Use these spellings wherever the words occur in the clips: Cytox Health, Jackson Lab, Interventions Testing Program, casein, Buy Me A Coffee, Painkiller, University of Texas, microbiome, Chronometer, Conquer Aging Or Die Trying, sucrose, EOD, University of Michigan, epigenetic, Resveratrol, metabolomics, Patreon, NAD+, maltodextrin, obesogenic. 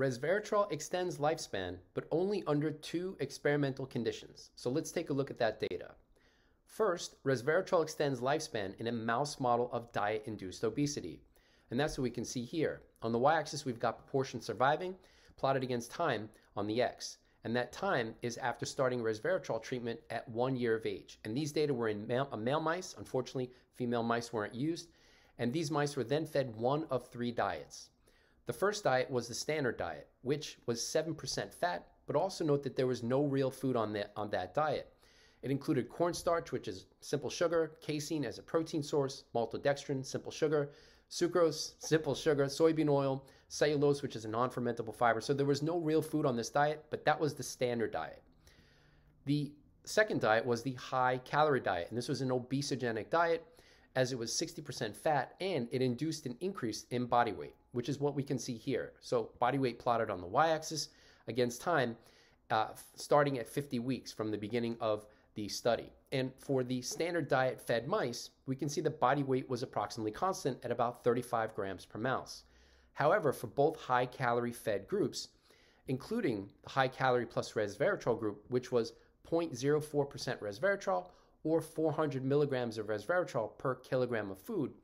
Resveratrol extends lifespan, but only under two experimental conditions. So let's take a look at that data. First, resveratrol extends lifespan in a mouse model of diet-induced obesity. And that's what we can see here. On the y-axis, we've got proportion surviving plotted against time on the x. And that time is after starting resveratrol treatment at 1 year of age. And these data were in male mice. Unfortunately, female mice weren't used. And these mice were then fed one of three diets. The first diet was the standard diet, which was 7% fat, but also note that there was no real food on that diet. It included cornstarch, which is simple sugar, casein as a protein source, maltodextrin, simple sugar, sucrose, simple sugar, soybean oil, cellulose, which is a non-fermentable fiber. So there was no real food on this diet, but that was the standard diet. The second diet was the high-calorie diet, and this was an obesogenic diet, as it was 60% fat, and it induced an increase in body weight, which is what we can see here. So body weight plotted on the y-axis against time, starting at 50 weeks from the beginning of the study. And for the standard diet fed mice, we can see the body weight was approximately constant at about 35 grams per mouse. However, for both high calorie fed groups, including the high calorie plus resveratrol group, which was 0.04% resveratrol or 400 milligrams of resveratrol per kilogram of food,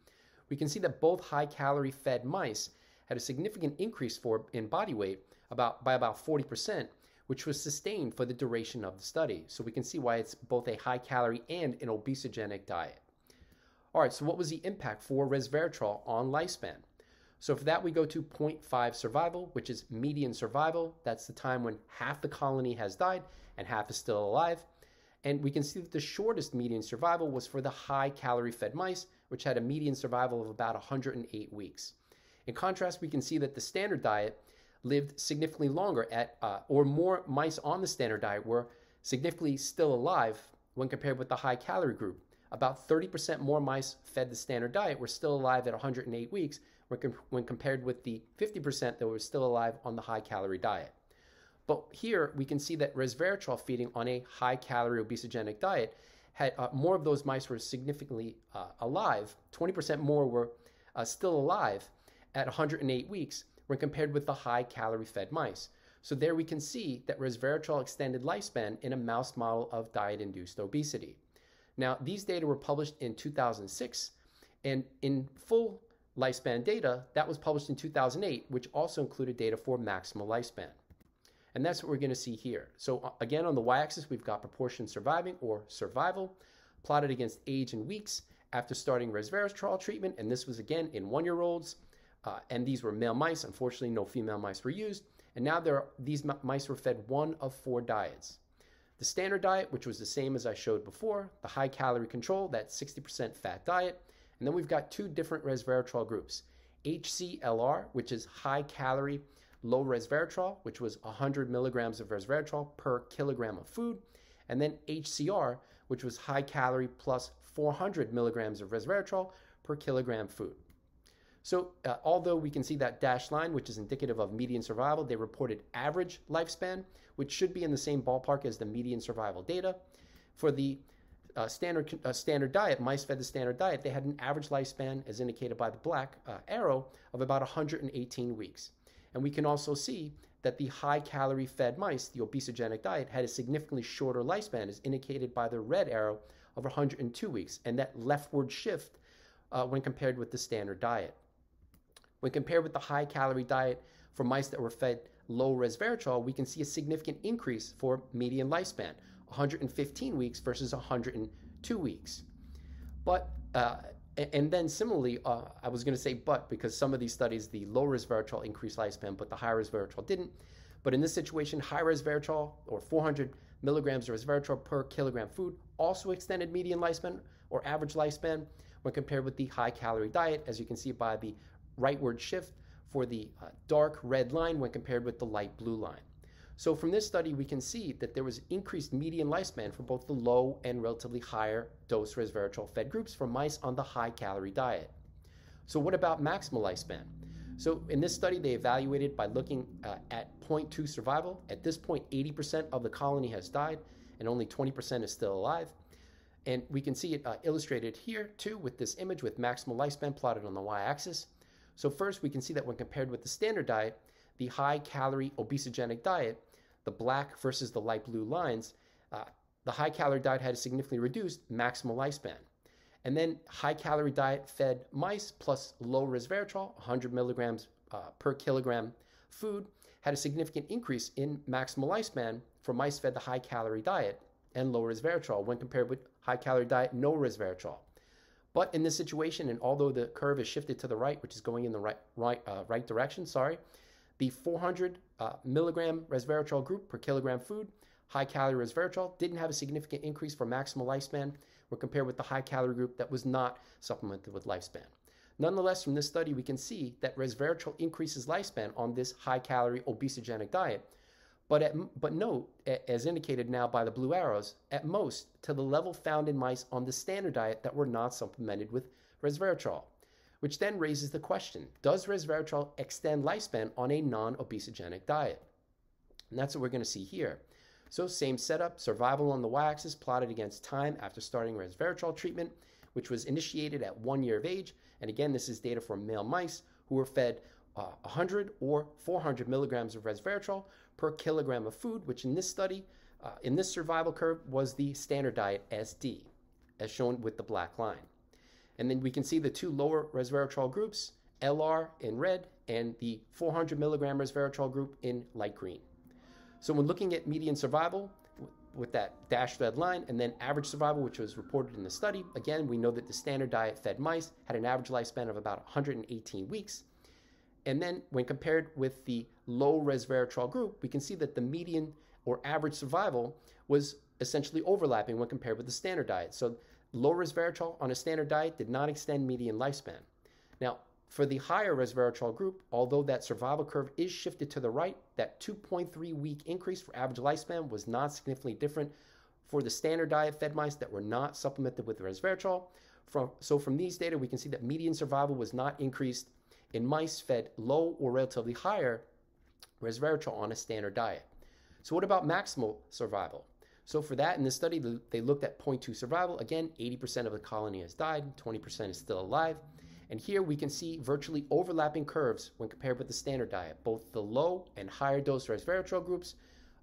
we can see that both high calorie fed mice had a significant increase in body weight by about 40%, which was sustained for the duration of the study. So we can see why it's both a high calorie and an obesogenic diet. All right, so what was the impact for resveratrol on lifespan? So for that, we go to 0.5 survival, which is median survival. That's the time when half the colony has died and half is still alive. And we can see that the shortest median survival was for the high calorie fed mice, which had a median survival of about 108 weeks. In contrast, we can see that the standard diet lived significantly longer or more mice on the standard diet were significantly still alive when compared with the high calorie group. About 30% more mice fed the standard diet were still alive at 108 weeks when compared with the 50% that were still alive on the high calorie diet. But here we can see that resveratrol feeding on a high calorie obesogenic diet had more of those mice were significantly alive, 20% more were still alive at 108 weeks when compared with the high calorie fed mice. So there we can see that resveratrol extended lifespan in a mouse model of diet induced obesity. Now these data were published in 2006, and in full lifespan data that was published in 2008, which also included data for maximal lifespan. And that's what we're gonna see here. So again, on the y-axis, we've got proportion surviving or survival plotted against age in weeks after starting resveratrol treatment. And this was again in 1-year-olds. And these were male mice. Unfortunately, no female mice were used. And now these mice were fed one of four diets. The standard diet, which was the same as I showed before, the high calorie control, that 60% fat diet. And then we've got two different resveratrol groups, HCLR, which is high calorie, low resveratrol, which was 100 milligrams of resveratrol per kilogram of food, and then HCR, which was high calorie plus 400 milligrams of resveratrol per kilogram food. So although we can see that dashed line, which is indicative of median survival, they reported average lifespan, which should be in the same ballpark as the median survival data. For the standard diet, mice fed the standard diet, they had an average lifespan, as indicated by the black arrow, of about 118 weeks. And we can also see that the high-calorie fed mice, the obesogenic diet, had a significantly shorter lifespan, as indicated by the red arrow, of 102 weeks, and that leftward shift when compared with the standard diet. When compared with the high-calorie diet for mice that were fed low resveratrol, we can see a significant increase for median lifespan, 115 weeks versus 102 weeks. But and then similarly, I was going to say but, because some of these studies, the low resveratrol increased lifespan, but the high resveratrol didn't. But in this situation, high resveratrol, or 400 milligrams of resveratrol per kilogram food, also extended median lifespan or average lifespan when compared with the high calorie diet, as you can see by the rightward shift for the dark red line when compared with the light blue line. So from this study, we can see that there was increased median lifespan for both the low and relatively higher dose resveratrol fed groups for mice on the high calorie diet. So what about maximal lifespan? So in this study, they evaluated by looking at 0.2 survival. At this point, 80% of the colony has died and only 20% is still alive. And we can see it illustrated here too with this image with maximal lifespan plotted on the y-axis. So first, we can see that when compared with the standard diet, the high-calorie obesogenic diet, the black versus the light blue lines, the high-calorie diet had a significantly reduced maximal lifespan. And then high-calorie diet fed mice plus low resveratrol, 100 milligrams per kilogram food, had a significant increase in maximal lifespan for mice fed the high-calorie diet and low resveratrol when compared with high-calorie diet, no resveratrol. But in this situation, and although the curve is shifted to the right, which is going in the right direction, the 400 milligram resveratrol group per kilogram food, high-calorie resveratrol, didn't have a significant increase for maximal lifespan when compared with the high-calorie group that was not supplemented with lifespan. Nonetheless, from this study, we can see that resveratrol increases lifespan on this high-calorie obesogenic diet. But note, as indicated now by the blue arrows, at most to the level found in mice on the standard diet that were not supplemented with resveratrol, which then raises the question, does resveratrol extend lifespan on a non-obesogenic diet? And that's what we're going to see here. So same setup, survival on the y-axis plotted against time after starting resveratrol treatment, which was initiated at 1 year of age. And again, this is data from male mice who were fed 100 or 400 milligrams of resveratrol per kilogram of food, which in this study, in this survival curve, was the standard diet SD, as shown with the black line. And then we can see the two lower resveratrol groups, LR in red, and the 400 milligram resveratrol group in light green. So when looking at median survival, with that dashed red line, and then average survival, which was reported in the study, again, we know that the standard diet fed mice had an average lifespan of about 118 weeks. And then when compared with the low resveratrol group, we can see that the median or average survival was essentially overlapping when compared with the standard diet. So low resveratrol on a standard diet did not extend median lifespan. Now, for the higher resveratrol group, although that survival curve is shifted to the right, that 2.3-week increase for average lifespan was not significantly different for the standard diet fed mice that were not supplemented with resveratrol. So from these data, we can see that median survival was not increased in mice fed low or relatively higher resveratrol on a standard diet. So what about maximal survival? So for that, in this study, they looked at 0.2 survival. Again, 80% of the colony has died, 20% is still alive. And here we can see virtually overlapping curves when compared with the standard diet. Both the low and higher dose resveratrol groups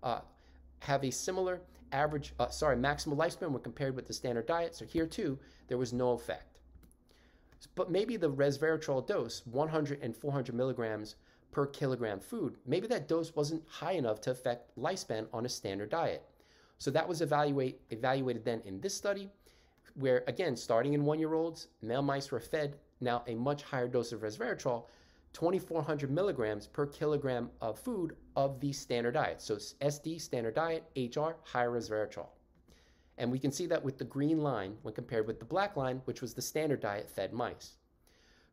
have a similar maximal lifespan when compared with the standard diet. So here too, there was no effect. But maybe the resveratrol dose, 100 and 400 milligrams per kilogram food, maybe that dose wasn't high enough to affect lifespan on a standard diet. So that was evaluated then in this study, where again, starting in 1-year-olds, male mice were fed now a much higher dose of resveratrol, 2,400 milligrams per kilogram of food of the standard diet. So SD, standard diet, HR, higher resveratrol. And we can see that with the green line when compared with the black line, which was the standard diet fed mice.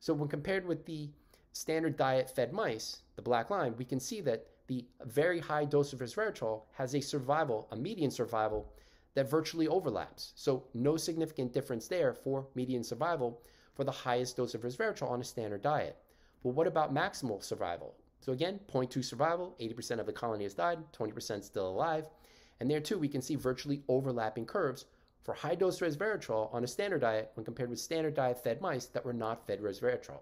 So when compared with the standard diet fed mice, the black line, we can see that the very high dose of resveratrol has a median survival that virtually overlaps. So no significant difference there for median survival for the highest dose of resveratrol on a standard diet. But what about maximal survival? So again, 0.2 survival, 80% of the colony has died, 20% still alive. And there too, we can see virtually overlapping curves for high-dose resveratrol on a standard diet when compared with standard diet-fed mice that were not fed resveratrol.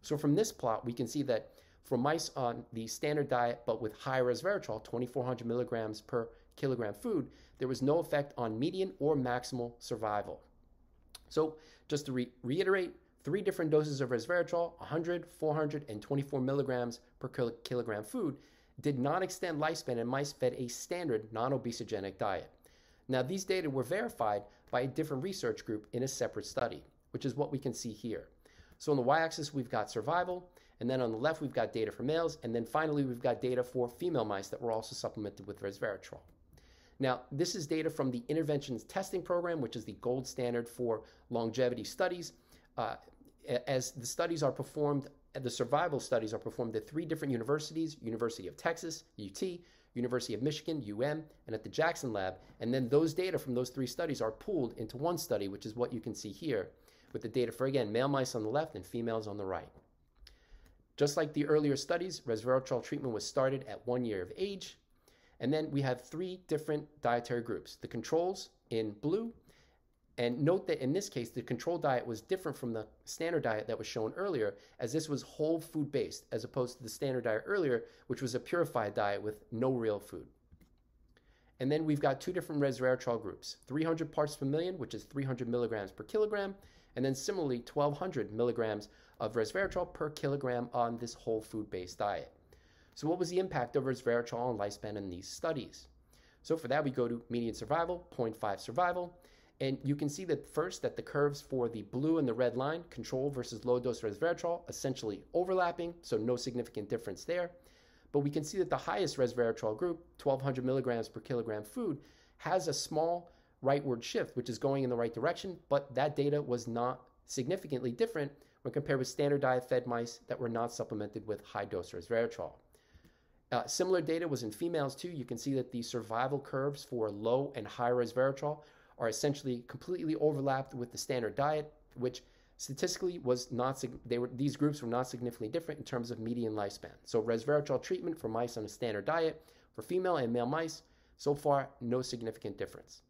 So from this plot, we can see that for mice on the standard diet but with high resveratrol, 2,400 milligrams per kilogram food, there was no effect on median or maximal survival. So just to reiterate, 3 different doses of resveratrol, 100, 400, and 24 milligrams per kilogram food, did not extend lifespan in mice fed a standard non-obesogenic diet. Now, these data were verified by a different research group in a separate study, which is what we can see here. So on the y-axis, we've got survival, and then on the left, we've got data for males, and then finally, we've got data for female mice that were also supplemented with resveratrol. Now, this is data from the Interventions Testing Program, which is the gold standard for longevity studies. As the studies are performed, the survival studies are performed at 3 different universities, University of Texas, UT, University of Michigan, UM, and at the Jackson Lab. And then those data from those 3 studies are pooled into one study, which is what you can see here with the data for, again, male mice on the left and females on the right. Just like the earlier studies, resveratrol treatment was started at 1 year of age. And then we have 3 different dietary groups, the controls in blue, And note that in this case, the control diet was different from the standard diet that was shown earlier, as this was whole food based, as opposed to the standard diet earlier, which was a purified diet with no real food. And then we've got two different resveratrol groups, 300 parts per million, which is 300 milligrams per kilogram, and then similarly 1,200 milligrams of resveratrol per kilogram on this whole food based diet. So what was the impact of resveratrol on lifespan in these studies? So for that, we go to median survival, 0.5 survival. And you can see that first that the curves for the blue and the red line, control versus low-dose resveratrol, essentially overlapping, so no significant difference there. But we can see that the highest resveratrol group, 1,200 milligrams per kilogram food, has a small rightward shift, which is going in the right direction, but that data was not significantly different when compared with standard diet-fed mice that were not supplemented with high-dose resveratrol. Similar data was in females too. You can see that the survival curves for low and high resveratrol are essentially completely overlapped with the standard diet, which statistically was not, these groups were not significantly different in terms of median lifespan. So resveratrol treatment for mice on a standard diet, for female and male mice, so far, no significant difference.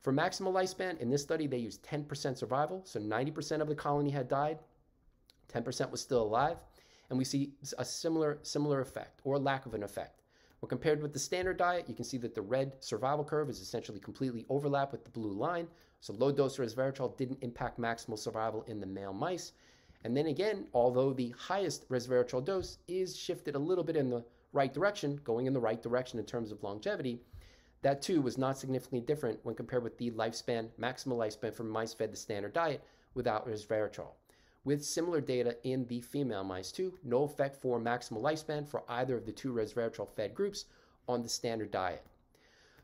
For maximal lifespan, in this study, they used 10% survival, so 90% of the colony had died, 10% was still alive, and we see a similar effect, or lack of an effect. When compared with the standard diet, you can see that the red survival curve is essentially completely overlapped with the blue line. So low-dose resveratrol didn't impact maximal survival in the male mice. And then again, although the highest resveratrol dose is shifted a little bit in the right direction, going in the right direction in terms of longevity, that too was not significantly different when compared with the lifespan, maximal lifespan for mice fed the standard diet without resveratrol. With similar data in the female mice too, no effect for maximal lifespan for either of the two resveratrol-fed groups on the standard diet.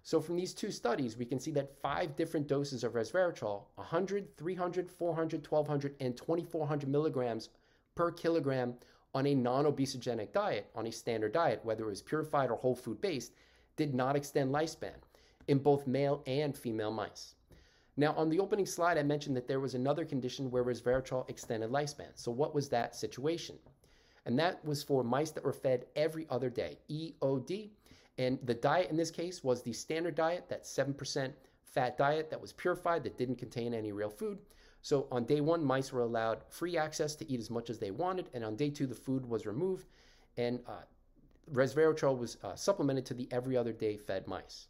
So from these two studies, we can see that 5 different doses of resveratrol, 100, 300, 400, 1,200, and 2,400 milligrams per kilogram on a non-obesogenic diet, on a standard diet, whether it was purified or whole food-based, did not extend lifespan in both male and female mice. Now, on the opening slide, I mentioned that there was another condition where resveratrol extended lifespan. So what was that situation? And that was for mice that were fed every other day, EOD. And the diet in this case was the standard diet, that 7% fat diet that was purified, that didn't contain any real food. So on day 1, mice were allowed free access to eat as much as they wanted. And on day 2, the food was removed and resveratrol was supplemented to the every other day fed mice.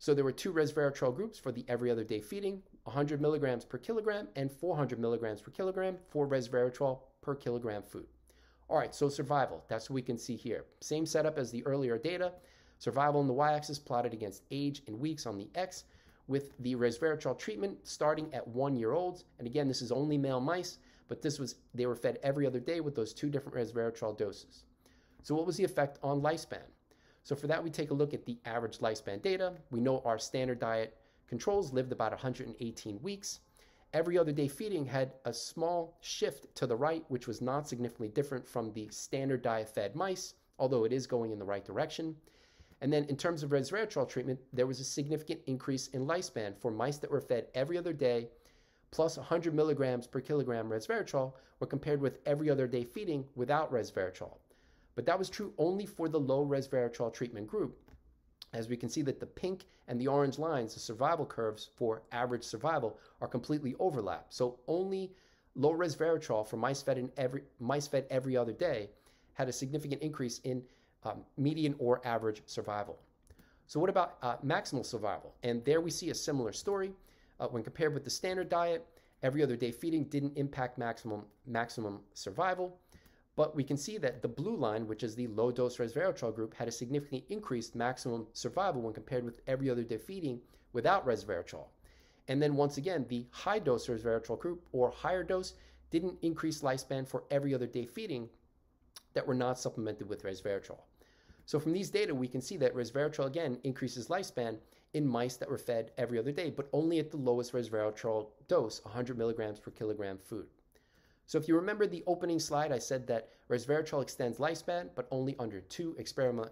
So there were 2 resveratrol groups for the every other day feeding, 100 milligrams per kilogram and 400 milligrams per kilogram for resveratrol per kilogram food. All right, so survival, that's what we can see here. Same setup as the earlier data, survival on the y-axis plotted against age in weeks on the x, with the resveratrol treatment starting at 1-year-olds. And again, this is only male mice, but this was, they were fed every other day with those 2 different resveratrol doses. So what was the effect on lifespan? So for that, we take a look at the average lifespan data. We know our standard diet controls lived about 118 weeks. Every other day feeding had a small shift to the right, which was not significantly different from the standard diet fed mice, although it is going in the right direction. And then in terms of resveratrol treatment, there was a significant increase in lifespan for mice that were fed every other day plus 100 milligrams per kilogram resveratrol when compared with every other day feeding without resveratrol. But that was true only for the low resveratrol treatment group, as we can see that the pink and the orange lines, the survival curves for average survival, are completely overlapped. So only low resveratrol for mice fed every other day had a significant increase in median or average survival. So what about maximal survival? And there we see a similar story. When compared with the standard diet, every other day feeding didn't impact maximum survival. But we can see that the blue line, which is the low-dose resveratrol group, had a significantly increased maximum survival when compared with every other day feeding without resveratrol. And then once again, the high-dose resveratrol group, or higher dose, didn't increase lifespan for every other day feeding that were not supplemented with resveratrol. So from these data, we can see that resveratrol, again, increases lifespan in mice that were fed every other day, but only at the lowest resveratrol dose, 100 milligrams per kilogram food. So if you remember the opening slide, I said that resveratrol extends lifespan, but only under two experimental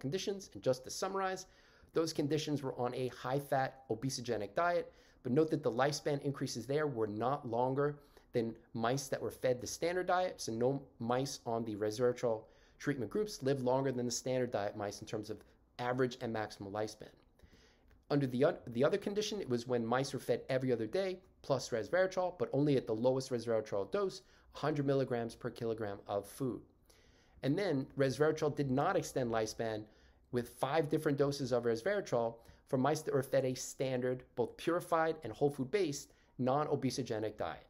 conditions. And just to summarize, those conditions were on a high-fat, obesogenic diet. But note that the lifespan increases there were not longer than mice that were fed the standard diet. So no mice on the resveratrol treatment groups lived longer than the standard diet mice in terms of average and maximal lifespan. Under the other condition, it was when mice were fed every other day plus resveratrol, but only at the lowest resveratrol dose, 100 milligrams per kilogram of food. And then resveratrol did not extend lifespan with 5 different doses of resveratrol for mice that were fed a standard, both purified and whole food-based, non-obesogenic diet.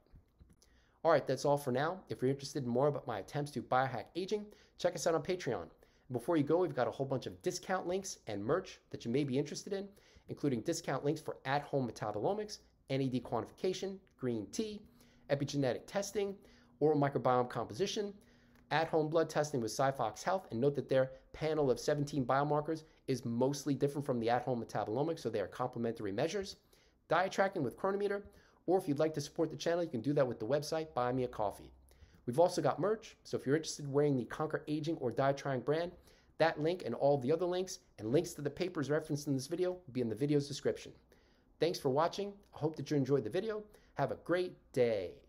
All right, that's all for now. If you're interested in more about my attempts to biohack aging, check us out on Patreon. Before you go, we've got a whole bunch of discount links and merch that you may be interested in, including discount links for at-home metabolomics, NAD quantification, green tea, epigenetic testing, oral microbiome composition, at-home blood testing with Cytox Health, and note that their panel of 17 biomarkers is mostly different from the at-home metabolomics, so they are complementary measures, diet tracking with Chronometer, or if you'd like to support the channel, you can do that with the website, Buy Me a Coffee. We've also got merch, so if you're interested in wearing the Conquer Aging or Die Trying brand, that link and all the other links and links to the papers referenced in this video will be in the video's description. Thanks for watching. I hope that you enjoyed the video. Have a great day.